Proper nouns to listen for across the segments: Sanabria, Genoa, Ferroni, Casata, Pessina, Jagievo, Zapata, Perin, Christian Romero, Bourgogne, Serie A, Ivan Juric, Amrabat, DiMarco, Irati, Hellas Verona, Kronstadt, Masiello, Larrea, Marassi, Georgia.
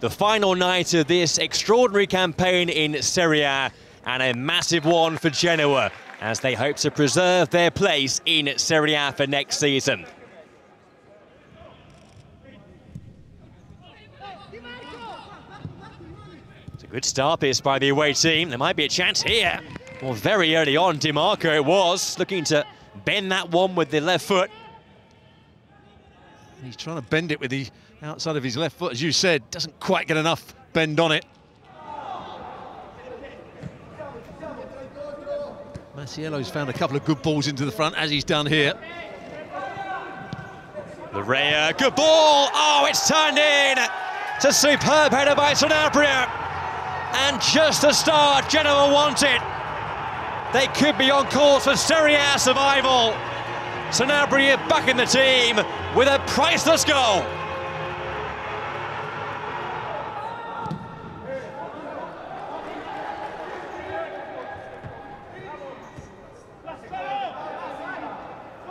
the final night of this extraordinary campaign in Serie A, and a massive one for Genoa as they hope to preserve their place in Serie A for next season. It's a good start this by the away team. There might be a chance here. Well, very early on, DiMarco was looking to bend that one with the left foot. He's trying to bend it with the outside of his left foot, as you said, doesn't quite get enough bend on it. Masiello's found a couple of good balls into the front, as he's done here. Larrea, good ball! Oh, it's turned in! It's a superb header by Sanabria. And just the start Genoa wanted. They could be on course for Serie A survival. Sanabria back in the team with a priceless goal.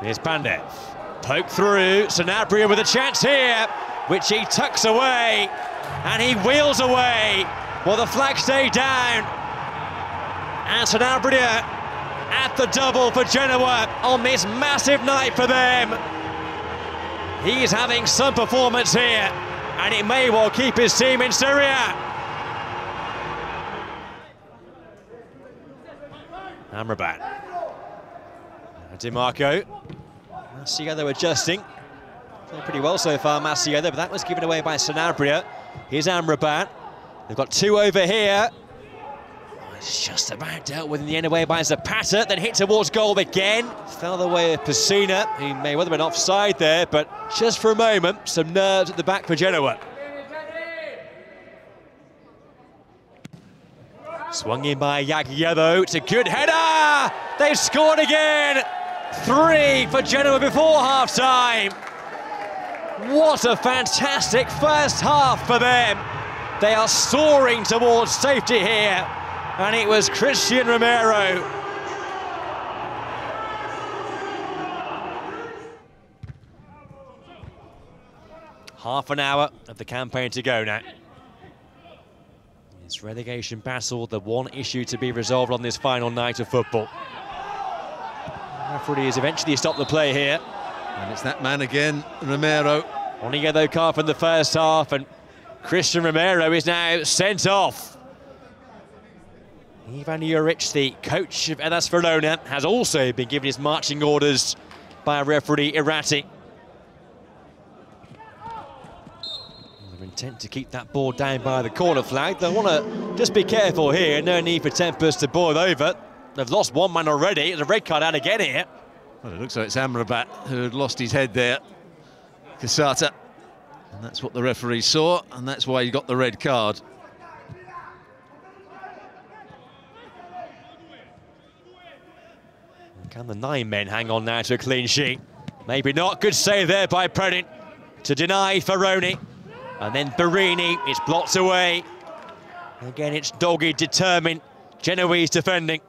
Here's Bandit, poke through, Sanabria with a chance here, which he tucks away, and he wheels away. Well, the flags stay down, and Sanabria at the double for Genoa on this massive night for them. He's having some performance here, and it may well keep his team in Serie A. Amrabat. DiMarco, Masiello adjusting, doing pretty well so far, Masiello, but that was given away by Sanabria. Here's Amrabat, they've got two over here. Oh, it's just about dealt with in the end away by Zapata, then hit towards goal again. Fell the way of Pessina, he may well have been offside there, but just for a moment, some nerves at the back for Genoa. Swung in by Jagievo, it's a good header! They've scored again! 3 for Genoa before half-time. What a fantastic first half for them. They are soaring towards safety here. And it was Christian Romero. Half an hour of the campaign to go now. It's relegation battle, the one issue to be resolved on this final night of football. Referee has eventually stopped the play here. And it's that man again, Romero. On a yellow card from the first half, and Christian Romero is now sent off. Ivan Juric, the coach of Hellas Verona, has also been given his marching orders by referee Irati. Their intent to keep that ball down by the corner flag. They want to just be careful here, no need for tempers to boil over. They've lost one man already. There's a red card out again here. Well, it looks like it's Amrabat who had lost his head there. Casata. And that's what the referee saw, and that's why he got the red card. Can the 9 men hang on now to a clean sheet? Maybe not. Good save there by Perin to deny Ferroni. And then Perini. It's blocked away. Again, it's dogged, determined Genoese defending.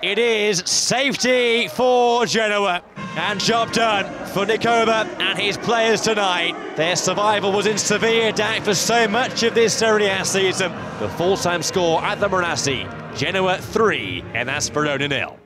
It is safety for Genoa, and job done for Nicola and his players tonight. Their survival was in severe doubt for so much of this Serie A season. The full-time score at the Marassi, Genoa 3 and Hellas Verona 0.